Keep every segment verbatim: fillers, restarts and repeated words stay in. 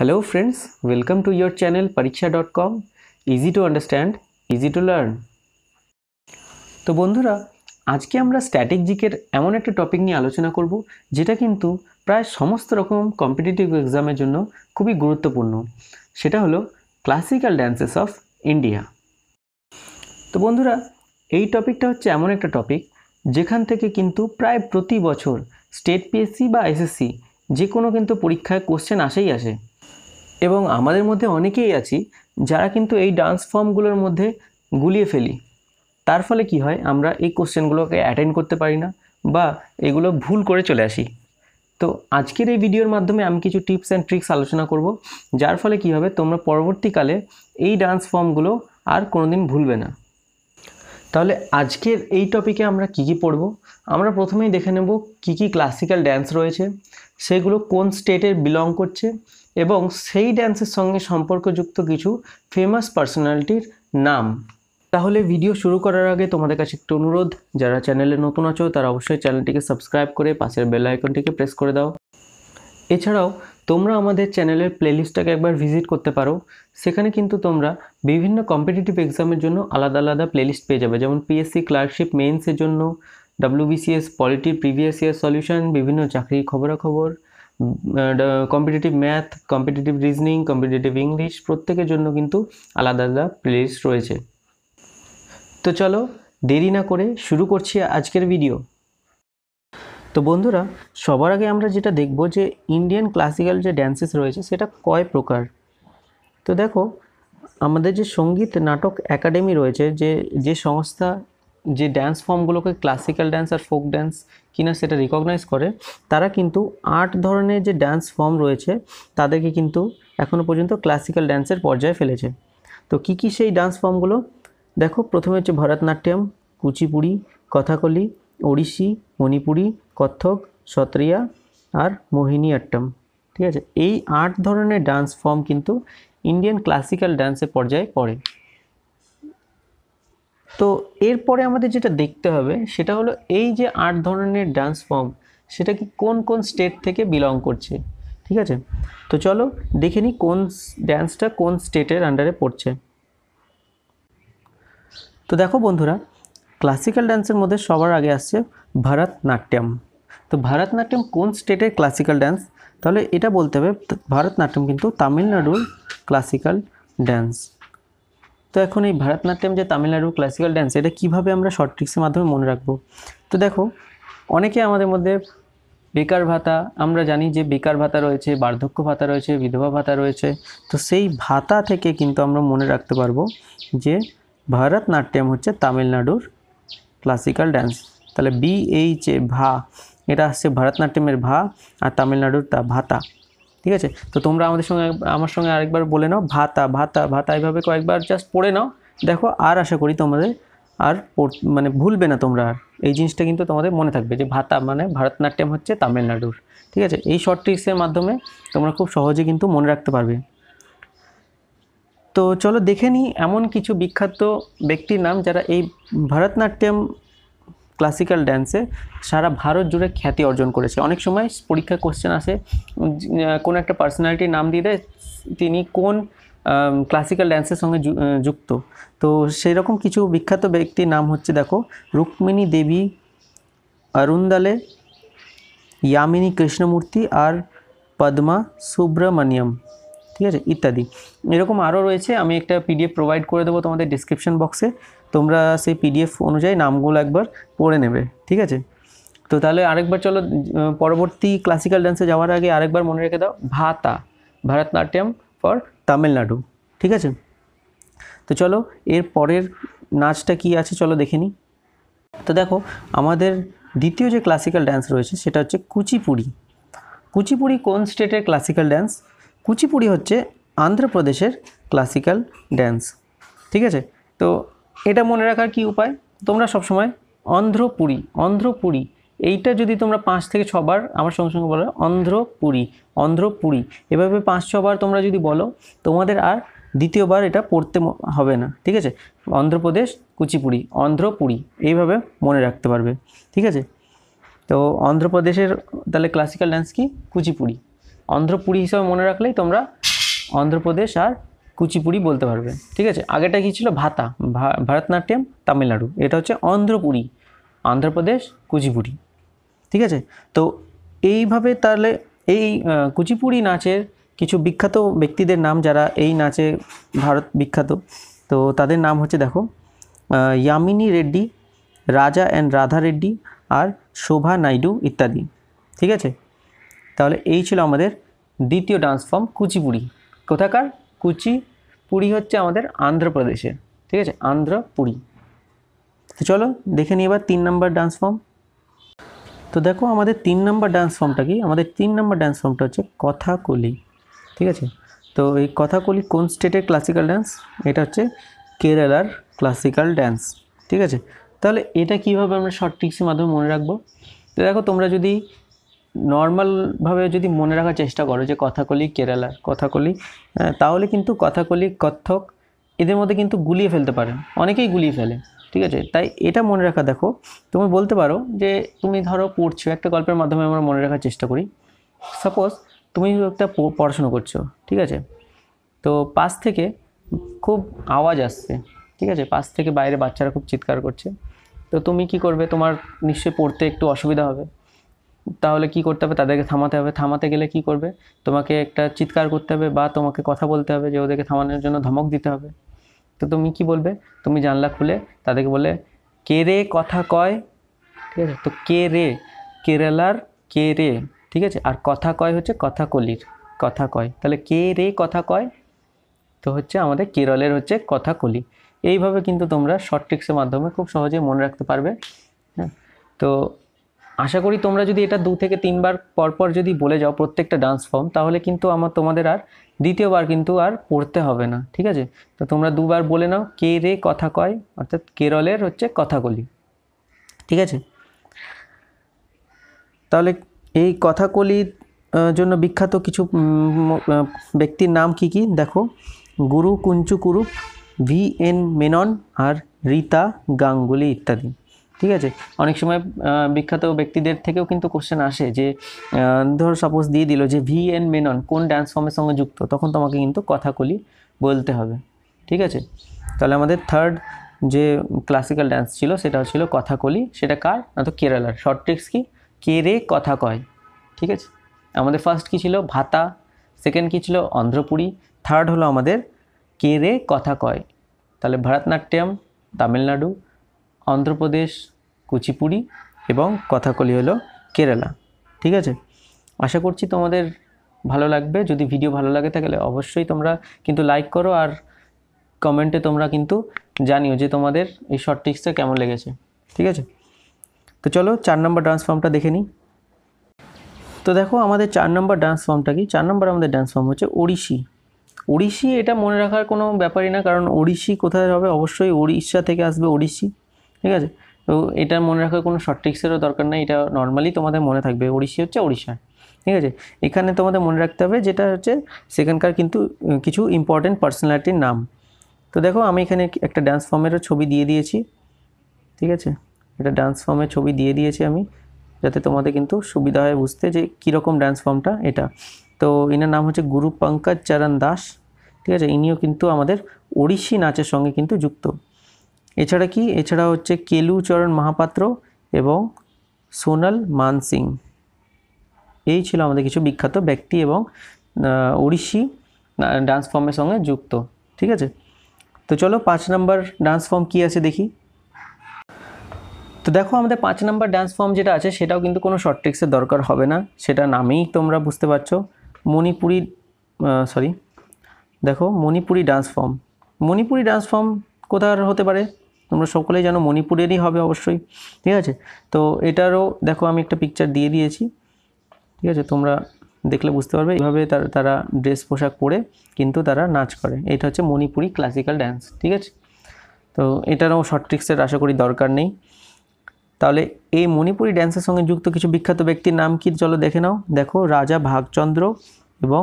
Hello friends, welcome to your channel Pariksha dot com, easy to understand easy to learn. तो बंधुरा आज के आमरा स्टैटिक जिकेर एमन एक टपिक निये आलोचना करब जेटा किन्तु प्राय समस्त रकम कम्पिटिटिव एग्जामेर जोन्नो खूबी गुरुत्वपूर्ण, सेटा हलो क्लासिकल डान्सेस अफ इंडिया। तो बंधुरा ये टपिकटा हच्छे एमन एक टपिक जेखान थेके किन्तु प्राय प्रति बछर स्टेट पीएससी बा एसएससी जे कोनो किन्तु परीक्षाय कोश्चेन आसेई आसे एबं आमादेर मध्ये अनेकेई आछि जारा किन्तु एई डान्स फर्मगुलोर मध्ये गुलिये फेली, तार फले कि हय आमरा एई कोश्चेनगुलोके अटेंड करते पारि ना बा एगुलो भूल करे चले आसि। तो आजकेर एई भिडियोर माध्यमे आमि किछु टिप्स एंड ट्रिक्स आलोचना करब जार फले कि हबे तोमरा परवर्तीकाले एई डान्स फर्मगुलो आर कोनोदिन भुलबे ना। ताहले आजकेर एई टपिके आमरा कि कि पढ़ब, आमरा प्रथमेई देखे नेब कि कि क्लासिकल डान्स रयेछे, सेगुलो कोन स्टेटेर बिलंग करछे एबं सेई डान्सेर संगे सम्पर्कयुक्त किछु फेमास पार्सोनालिटिर नाम। ताहले भिडियो शुरू करार आगे तोमादेर काछे एकटु अनुरोध, जारा चैनेले नतुन आछो तारा अवश्यई चैनेलटिके सबस्क्राइब करे पाशेर बेल आइकनटिके प्रेस करे दाओ। एछाड़ाओ तोमरा आमादेर चैनेलेर प्लेलिस्टटाके एकबार भिजिट करते पारो, सेखाने किन्तु तोमरा विभिन्न कम्पिटिटिव एग्जामेर जोन्नो आलादा आलादा प्लेलिस्ट पेये जाबे, जेमन पीएससी क्लार्कशिप मेन्सेर जोन्नो, WBCS polity previous year solution, विभिन्न चाकरिर खबराखबर, competitive math, competitive reasoning, competitive English प्रत्येकेर जोन्नो किन्तु आलादा आलादा प्लेलिस्ट रयेछे। तो चलो देरी ना करे शुरू करछि आजकेर भिडियो। तो बंधुरा सबार आगे आमरा जेटा देखबो जे इंडियन क्लासिकल जो डान्सेस रयेछे सेटा कय प्रकार। तो देखो आमादेर जे संगीत नाटक एकाडेमी रयेछे जे जे संस्था जे डान्स फर्मगुलोके क्लासिकल डान्स और फोक डान्स किना सेटा रिकगनाइज करे, तारा किन्तु आठ धरनेर जे डान्स फर्म रयेछे तादेरके किन्तु एखोनो पर्यन्त क्लासिकल डान्सेर पर्याये फेलेछे। तो कि कि सेई डान्स फर्मगुलो देखो, प्रथमे हच्छे भरतनाट्यम, कुचिपुड़ी, कथाकली, ओडिशी, मणिपुरी, कत्थक, सत्रिया और मोहिनीअट्टम। ठीक आछे, एई आठ धरनेर डान्स फर्म किन्तु इंडियन क्लासिकल डान्सेर पर्याये पड़े। तो एरपরে আমাদের যেটা দেখতে হবে সেটা হলো এই যে আট ধরনের ডান্স ফর্ম সেটা কি কোন কোন স্টেট থেকে বিলং করছে। ঠিক আছে, তো চলো দেখে নি কোন ডান্সটা কোন স্টেটের আন্ডারে পড়ছে। তো দেখো বন্ধুরা ক্লাসিক্যাল ডান্সের মধ্যে সবার আগে আসছে ভরতনাট্যম। তো ভরতনাট্যম কোন স্টেটের ক্লাসিক্যাল ডান্স, তাহলে এটা বলতে হবে ভরতনাট্যম কিন্তু তামিলনাড়ুর ক্লাসিক্যাল ডান্স। তো এখন এই ভরতনাট্যম যে তামিলনাড়ু ক্লাসিক্যাল ডান্স এটা কিভাবে আমরা শর্ট ট্রিক্সের মাধ্যমে মনে রাখব। তো দেখো অনেকে আমাদের মধ্যে বেকার ভাতা, আমরা জানি যে বেকার ভাতা রয়েছে, বার্ধক্য ভাতা রয়েছে, বিধবা ভাতা রয়েছে, তো সেই ভাতা থেকে কিন্তু আমরা মনে রাখতে পারবো যে ভরতনাট্যম হচ্ছে তামিলনাড়ুর ক্লাসিক্যাল ডান্স। তাহলে বি এইচ এ ভা এটা আসছে ভরতনাট্যমের ভা আর তামিলনাড়ুর তা ভাতা। ठीक है, तो तुम्हारा हमारे संगे आमार संगे आरेकबार बोले नाओ भाता भाता भाता एइभाबे कयेकबार जस्ट पढ़े नाओ, देखो आर आशा करी तुम्हारे आर माने भूलबे ना तोमरा आर एइ जिनिसटा किन्तु तुम्हारे मने थाकबे जे भाता माने भरतनाट्यम होच्छे तामिलनाड़ुर। ठीक आछे, एइ शर्ट ट्रिक्सेर माध्यमे तोमरा खूब सहजे किन्तु मने राखते पारबे। तो चलो देखे निई एमन किछु बिख्यात ब्यक्तिर नाम जारा एइ भरतनाट्यम क्लासिकल डान्से सारा भारत जुड़े ख्याति अर्जन करेছে। अनेक समय परीक्षा क्वेश्चन आसे कोन एक पार्सोनालिटी नाम दिए तिनी कोन क्लासिकल डान्सर संगे जुक्त। तो सेई रकम किछु विख्यात व्यक्तिर नाम होच्छे देखो रुक्मिणी देवी अरुंडेल, यामिनी कृष्णमूर्ति और पद्मा सुब्रमण्यम। ठीक है इत्यादि एरकम आरो रयेছে। आमी एक पीडिएफ प्रोवाइड करे देबो तोमादेर डिस्क्रिप्शन बक्से, তোমরা সেই পিডিএফ অনুযায়ী নামগুলো একবার পড়ে নেবে। ঠিক আছে, তো তাহলে আরেকবার চলো পরবর্তী ক্লাসিক্যাল ডান্সে যাওয়ার আগে আরেকবার মনে রেখে দাও ভাতা ভরতনাট্যম ফর তামিলনাড়ু। ঠিক আছে, তো চলো এর পরের নাচটা কি আছে চলো দেখে নিই। তো দেখো আমাদের দ্বিতীয় যে ক্লাসিক্যাল ডান্স রয়েছে সেটা হচ্ছে কুচিপুড়ি। কুচিপুড়ি কোন স্টেটের ক্লাসিক্যাল ডান্স? কুচিপুড়ি হচ্ছে অন্ধ্রপ্রদেশের ক্লাসিক্যাল ডান্স। ঠিক আছে, তো এটা মনে রাখার কি উপায়, তোমরা সব সময় অন্ধ্রপুরি অন্ধ্রপুরি এইটা যদি তোমরা পাঁচ থেকে ছবার আমার সঙ্গে সঙ্গে বলো অন্ধ্রপুরি অন্ধ্রপুরি এভাবে পাঁচ ছবার তোমরা যদি বলো তোমাদের আর দ্বিতীয়বার এটা পড়তে হবে না। ঠিক আছে, অন্ধ্রপ্রদেশ কুচিপুড়ি অন্ধ্রপুরি এইভাবে মনে রাখতে পারবে। ঠিক আছে, তো অন্ধ্রপ্রদেশের তাহলে ক্লাসিক্যাল ডান্স কি কুচিপুড়ি, অন্ধ্রপুরি হিসাবে মনে রাখলেই তোমরা आंध्र प्रदेश और कुचिपुड़ी बोलते पारबेन। ठीक है, आगेटा कि छिलो भाता भरतनाट्यम तमिलनाडु, एटा होच्छे आंध्रपुरी, आंध्र प्रदेश कुचिपुड़ी। ठीक है, तो এইভাবে তাহলে এই কুচিপুড়ি নাচের কিছু বিখ্যাত ব্যক্তিদের নাম যারা এই নাচে ভারত বিখ্যাত, তো তাদের নাম হচ্ছে দেখো यामिनी रेड्डी, राजा एंड राधा रेड्डी और शोभा नाइडू इत्यादि। ठीक है, তাহলে এই ছিল আমাদের দ্বিতীয় ডান্স ফর্ম কুচিপুড়ি। কোথাকার? কুচিপুড়ি হচ্ছে আমাদের আন্ধ্রপ্রদেশের। ঠিক আছে, আন্ধ্রপুড়ি। তো চলো দেখে নিই এবার তিন নম্বর ডান্স ফর্ম। तो देखो हमारे तीन नम्बर डांस फर्मटा कि हमारे तीन नम्बर डांस फर्मटा होच्छे कथाकली। ठीक है, तो ये कथाकली कौन स्टेटेर क्लासिकल डांस? एटा होच्छे केरलार क्लासिकल डांस। ठीक है, ताहले एटा किभाबे आमरा शर्ट ट्रिक्सेर माध्यमे मने राखबो? तो देखो तोमरा जदि नर्माल भावे जदि मने राखार चेष्टा करो जे कथाकली केरलार कथाकली, ताहले किन्तु कथाकली कत्थक एदेर मध्ये किन्तु गुलिये फेलते पारे, अनेकेई गुलिये फेले। ठीक है, ताई एटा मने रखा। देखो तुम्हें बोलते पारो जे तुम धरो पढ़छो एक गल्पेर माध्यमे आमरा मने रखार चेष्टा करी। सपोज तुम एक पढ़ाशोना करछो। ठीक है, तो पास थेके खूब आवाज आसछे। ठीक है, पास थेके बाइरे बाच्चारा खूब चित्कार करछे, तो तुम कि करबे? तुम्हार निश्चय पढ़ते एकटू असुविधा होबे, ताहले कि करते होबे? तादेरके थामाते होबे। थामाते गेले कि करबे? तुम्हें एक चित्कार करते होबे बा तुम्हें कथा बोलते होबे जे ओदेरके थामानोर जोन्नो धमक दिते होबे। तो तुम कि बोलबे? तुम जानला खुले तादेरके बोले के रे कथा कय। ठीक है, तो के रे केरलार के रे। ठीक है, और कथा कय होच्छे कथाकलिर कथा कय, ताहले के रे कथा कय तो होच्छे आमादेर केरलेर होच्छे कथाकली। এইভাবে কিন্তু তোমরা শর্ট ট্রিক্সের মাধ্যমে খুব সহজে মনে রাখতে পারবে। হ্যাঁ, তো আশা করি তোমরা যদি এটা দুই থেকে তিনবার পর পর যদি বলে যাও প্রত্যেকটা ডান্স ফর্ম, তাহলে কিন্তু আমার তোমাদের আর দ্বিতীয়বার কিন্তু আর পড়তে হবে না। ঠিক আছে, তো তোমরা দুবার বলে নাও কে রে কথা কয়, অর্থাৎ কেরলের হচ্ছে কথাকলি। ঠিক আছে, তাহলে এই কথাকলির জন্য বিখ্যাত কিছু ব্যক্তির নাম কি কি? দেখো গুরু কুঞ্চু কুরুপ, ভি এন মেনন আর রীতা গাঙ্গুলি ইত্যাদি। ঠিক আছে, অনেক সময় বিখ্যাত ব্যক্তিদের থেকেও কিন্তু কোশ্চেন আসে যে ধর সাপোজ দিয়ে দিল যে ভি এন মেনন কোন ডান্স ফর্মের সঙ্গে যুক্ত, তখন তোমাকে কিন্তু কথাকলি বলতে হবে। ঠিক আছে, তাহলে আমাদের থার্ড যে ক্লাসিক্যাল ডান্স ছিল সেটা ছিল কথাকলি। সেটা কার? না তো কেরালার। শর্ট ট্রিক্স কি? কে রে কথা কয়। ঠিক আছে, আমাদের ফার্স্ট কি ছিল? ভাতা। সেকেন্ড কি ছিল? অন্ধ্রপুরি। থার্ড হলো আমাদের কে রে কথা কয়। তাহলে ভরতনাট্যম তামিলনাড়ু, অন্ধ্রপ্রদেশ কুচিপুড়ি এবং কথাকলি হলো কেরালা। ঠিক আছে, আশা করছি তোমাদের ভালো লাগবে। যদি ভিডিও ভালো লাগে তাহলে অবশ্যই তোমরা কিন্তু লাইক করো আর কমেন্টে তোমরা কিন্তু জানিও যে তোমাদের এই শর্ট ট্রিক্সটা কেমন লেগেছে। ঠিক আছে, তো চলো চার নম্বর ডান্স ফর্মটা দেখে নিই। তো দেখো আমাদের চার নম্বর ডান্স ফর্মটা কি? চার নম্বর আমাদের ডান্স ফর্ম হচ্ছে ওড়িশি। ওড়িশি এটা মনে রাখার কোনো ব্যাপারই না, কারণ ওড়িশি কোথায় হবে? অবশ্যই উড়িষ্যা থেকে আসবে ওড়িশি। ঠিক আছে, তো এটা মনে রাখার কোনো শর্ট ট্রিক্সেরও দরকার নেই, এটা নর্মালি তোমাদের মনে থাকবে। ওড়িশি হচ্ছে ওড়িশার। ঠিক আছে, এখানে তোমাদের মনে রাখতে হবে যেটা হচ্ছে সেখানকার কিন্তু কিছু ইম্পর্টেন্ট পার্সোনালিটির নাম। তো দেখো আমি এখানে একটা ডান্স ফর্মেরও ছবি দিয়ে দিয়েছি। ঠিক আছে, এটা ডান্স ফর্মের ছবি দিয়ে দিয়েছি আমি, যাতে তোমাদের কিন্তু সুবিধা হয় বুঝতে যে কীরকম ডান্স ফর্মটা এটা। তো ইনার নাম হচ্ছে গুরু पंकज चरण दास। ঠিক আছে, ইনিও কিন্তু আমাদের ওড়িশি নাচের সঙ্গে কিন্তু যুক্ত। এছাড়া কি? এছাড়া হচ্ছে কেলু চরণ মহাপাত্র এবং সোনল মান সিং। এই ছিল আমাদের কিছু বিখ্যাত ব্যক্তি এবং ওড়িশি ডান্স ফর্মের সঙ্গে যুক্ত। ঠিক আছে, তো চলো পাঁচ নম্বর ডান্স ফর্ম কী আছে দেখি। তো দেখো আমাদের পাঁচ নম্বর ডান্স ফর্ম যেটা আছে সেটাও কিন্তু কোনো শর্ট ট্রিক্সের দরকার হবে না, সেটা নামেই তোমরা বুঝতে পারছো। মণিপুরি সরি দেখো Manipuri dance form. Manipuri dance form কোথার হতে পারে? তোমরা সকলেই জানো মণিপুরেরই হবে অবশ্যই। ঠিক আছে, তো এটারও দেখো আমি একটা পিকচার দিয়ে দিয়েছি। ঠিক আছে, তোমরা দেখলে বুঝতে পারবে এইভাবে তারা ড্রেস পোশাক পরে কিন্তু তারা নাচ করে। এটা হচ্ছে মণিপুরি ক্লাসিক্যাল ডান্স। ঠিক আছে, তো এটারও শর্ট ট্রিক্সের আশা করি দরকার নেই। তাহলে এই মণিপুরি ডান্সের সঙ্গে যুক্ত কিছু বিখ্যাত ব্যক্তির নাম কি চলো দেখে নাও। দেখো রাজা ভাগচন্দ্র এবং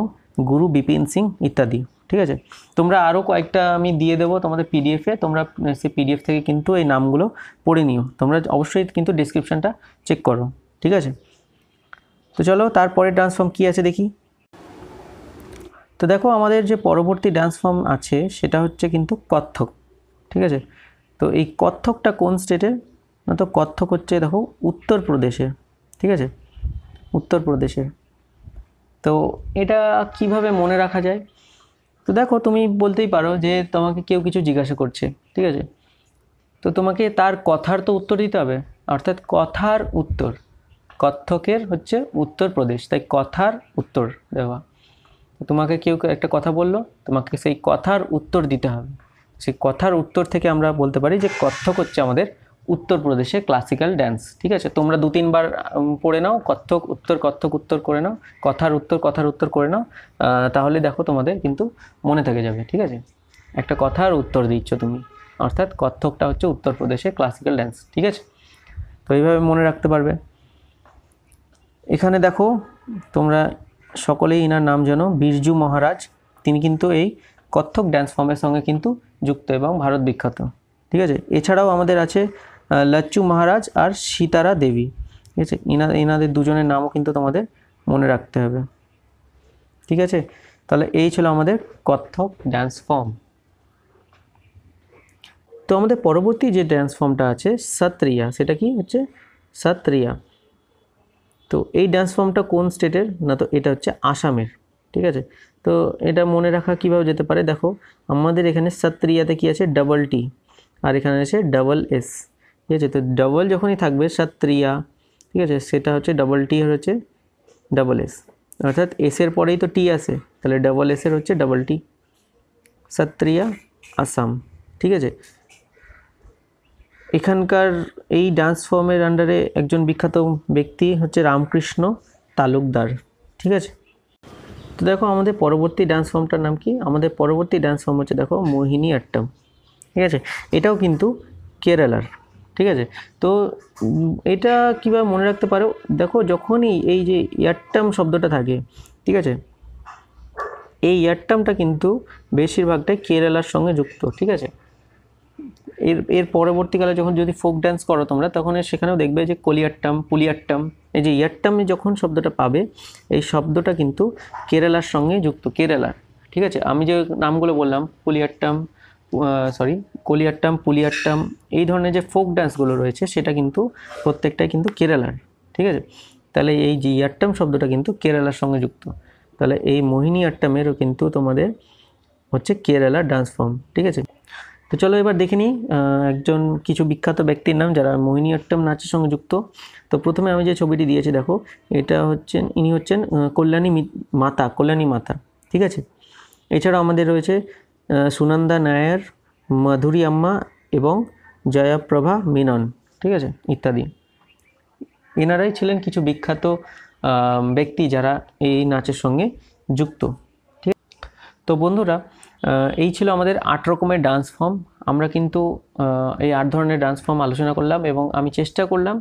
গুরু বিপিন সিং ইত্যাদি। ঠিক আছে, তোমরা আরও কয়েকটা আমি দিয়ে দেবো তোমাদের পিডিএফে, তোমরা সেই পিডিএফ থেকে কিন্তু এই নামগুলো পড়ে নিও। তোমরা অবশ্যই কিন্তু ডেসক্রিপশানটা চেক করো। ঠিক আছে, তো চলো তারপরে ডান্স ফর্ম কী আছে দেখি। तो देखो हमारे जो परवर्ती डांस फर्म आछे सेटा होच्छे किन्तु कत्थक। ठीक है तो ये कत्थकटा कोन स्टेटे ना तो कत्थक होच्छे देखो उत्तर प्रदेशे। ठीक है उत्तर प्रदेशे तो एटा किभाबे मने रखा जाए तो देखो तुमी बोलतेई पारो जे तोमाके केउ किछु जिज्ञासा करछे। ठीक है तो तुम्हें तार कथार तो उत्तर दीते हैं अर्थात कथार उत्तर कत्थकेर होच्छे उत्तर प्रदेश ताई कथार उत्तर देवा। तुम्हें क्यों एक कथा बोलो तुम्हें से कथार उत्तर दीते हैं से कथार उत्तर थेके आमरा बोलते पारी जे कत्थक होच्छे आमादेर उत्तर प्रदेशे क्लासिकल डांस। ठीक है तुम्हारा दो तीन बार पढ़े नाओ कत्थक उत्तर कत्थक उत्तर करे नाओ कथार उत्तर कथार उत्तर करे नाओ ताहले देखो तुम्हारे किन्तु मने थेके जाबे। ठीक है एक कथार उत्तर दिच्छ तुम अर्थात कत्थकटा होच्छे उत्तर प्रदेशे क्लासिकल डांस। ठीक है तो ये मने रखते पारबे। एखाने देखो तोमरा सकलेई इनार नाम जानो बिरजू महाराज तिनि किन्तु एई कत्थक डांस फर्मेर संगे किन्तु जुक्त एबं भारत विख्यात। ठीक है एछाड़ाओ आमादेर आछे लच्छू महाराज और सीतारा देवी। ठीक है इना इनादेर दुजोनेर नामो किन्तु तोमादेर मने राखते होबे। ठीक है ताहले एई छिलो आमादेर कत्थक डांस फर्म। तो हमारे परवर्ती जो डांस फर्मटा आछे सत्रिया सेटा कि होच्छे सत्रिया तो ये डांस फर्मटा कोन स्टेटेर ना तो ये होच्छे आसामेर। ठीक है तो ये मने रखा किभाबे जेते पारे देखो हमारे एखाने सत्रियाते कि आछे डबल टी और एखाने आछे डबल एस। ठीक है तो डबल जखोनी थाकबे सत्रिया। ठीक है सेटा होच्छे डबल टी होच्छे डबल एस अर्थात एसर परेई तो टी आछे ताहले डबल एसर होच्छे डबल टी सत्रिया आसाम। ठीक है एखानकार ये डांस फर्मर अंडारे एक जन विख्यात व्यक्ति होच्छे रामकृष्ण तालुकदार। ठीक है तो देखो हमारे परवर्ती डांस फर्मटार नाम कि हमारे परवर्ती डांस फर्म होच्छे देखो मोहिनीअट्टम। ठीक है एटाओ किन्तु केरलार। ठीक है तो एटा किभाबे मने रखते पारो देखो जखोनी एई जे अट्टम शब्दटा थाके। ठीक है एई अट्टमटा किन्तु बेशिरभागटाई केरलार संगे जुक्त। ठीक है एर एर परवर्तीकाले जखन जदि फोक डांस करो तोमरा तखन सेखानेओ देखबे जे कलियाट्टम पुलियाट्टम एई जे याट्टम जखन शब्दटा पाबे एई शब्दटा किन्तु केरलार संगे जुक्त केरलार। ठीक है आमी जे नामगुलो बोललाम पुलियाट्टम सरि कलियाट्टम पुलियाट्टम एई धरनेर जे फोक डांसगुलो रयेछे सेटा किन्तु प्रत्येकटाई किन्तु केरलार। ठीक है ताहले एई जे याट्टम शब्दटा किन्तु केरलार संगे जुक्त ताहले एई मोहिनीअट्टमेरও किन्तु तोमाদের হচ্ছে केरलार डांस फर्म। ठीक है तो चलो एबार देखे नहीं एक जन किछु विख्यात व्यक्तिर नाम जारा मोहिनीअट्टम नाचेर संगे जुक्त। तो प्रथमे आमी जे छबिटी दिएछि देखो एटा होच्छे इनी होच्छेन कल्याणी माता कल्याणी माता। ठीक है एछाड़ा आमादेर रयेछे सूनंदा नायर मधुरी अम्मा एवं जया प्रभा मिनन। ठीक है इत्यादि एनाराई छिलेन किछु विख्यात व्यक्ति जारा एई नाचेर संगे जुक्त। ठीक तो बंधुरा এই ছিল আমাদের আট রকমের ডান্স ফর্ম। আমরা কিন্তু এই আট ধরনের ডান্স ফর্ম আলোচনা করলাম এবং আমি চেষ্টা করলাম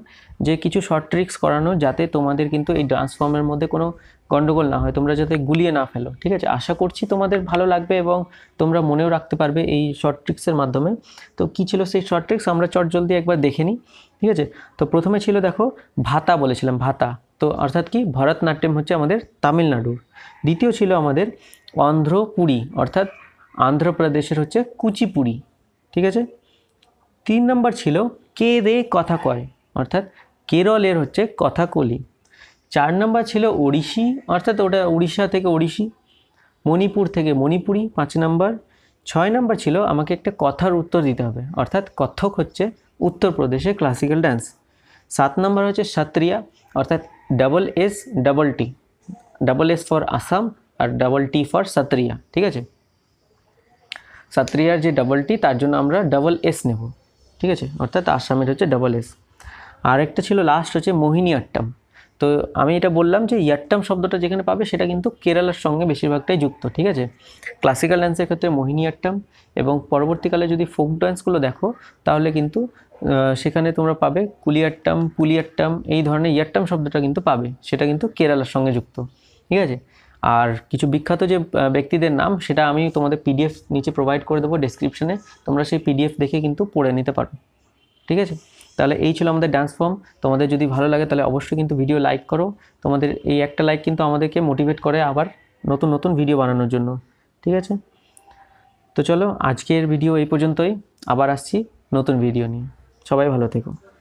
যে কিছু শর্ট ট্রিক্স করানো যাতে তোমাদের কিন্তু এই ডান্স ফর্মের মধ্যে কোনো গন্ডগোল না হয় তোমরা যাতে গুলিয়ে না ফেলো। ঠিক আছে আশা করছি তোমাদের ভালো লাগবে এবং তোমরা মনেও রাখতে পারবে এই শর্ট ট্রিক্সের মাধ্যমে। তো কী ছিল সেই শর্ট ট্রিক্স আমরা চটজলদি একবার দেখে নিই। ঠিক আছে তো প্রথমে ছিল দেখো ভাতা বলেছিলাম ভাতা তো অর্থাৎ কি ভরতনাট্যম হচ্ছে আমাদের তামিলনাড়ুর। দ্বিতীয় ছিল আমাদের অন্ধ্রপুরী অর্থাৎ आंध्र प्रदेशेर होच्छे कुचिपुड़ी। ठीक है तीन नम्बर छिलो के दे कथा कय अर्थात केरलेर होच्छे कथाकली। चार नम्बर छिलो ओडिशी अर्थात ओटा उड़ीसा थेके ओडिशी मणिपुर थेके मणिपुरी। पाँच नम्बर छय नम्बर छिलो आमाके एकटा कथार उत्तर दिते होबे अर्थात कत्थक होच्छे उत्तर प्रदेशे क्लासिकल डांस। सात नम्बर होच्छे सत्रिया अर्थात double S double T double S for Assam और डबल टी फर सत्रिया। ठीक है सत्रियार जो डबल टी तार जोन्नो आमरा डबल एस नेब। ठीक है अर्थात आसामेर होच्छे डबल एस और एक छिलो लास्ट होच्छे मोहिनीअट्टम। तो आमी एटा बोल्लाम जे याट्टम शब्दटा जेखाने पाबे सेटा किन्तु केरलार संगे बेशिरभागटाई जुक्त। ठीक है क्लासिकल डान्सेर क्षेत्रे मोहिनीअट्टम एवं परवर्तीकाले जदि फोक डान्सगुलो देखो ताहले किन्तु सेखाने तोमरा पाबे कुलियाट्टम पुलियाट्टम एई धरनेर याट्टम शब्दटा किन्तु पाबे सेटा किन्तु केरलार संगे जुक्त। ठीक है और किछु विख्यात जो व्यक्तिदेर नाम सेटा आमी तोमादेर पीडिएफ नीचे प्रोवाइड करे देबो डेस्क्रिप्शने तोमरा सेई पीडिएफ देखे किन्तु पढ़े निते पारो। ठीक है ताहले एई छिलो आमादेर डांस फर्म। तोमादेर जोदि भालो लागे ताहले अवश्यई किन्तु भिडियो लाइक करो। तोमादेर एई एकटा लाइक किन्तु आमादेरके मोटिवेट करे आबार नतून नतून भिडियो बनानोर जोन्नो। ठीक है तो चलो आजकेर भिडियो एई पर्यन्तई, आबार आसछि नतून भिडियो निये। सबाई भालो থেকো।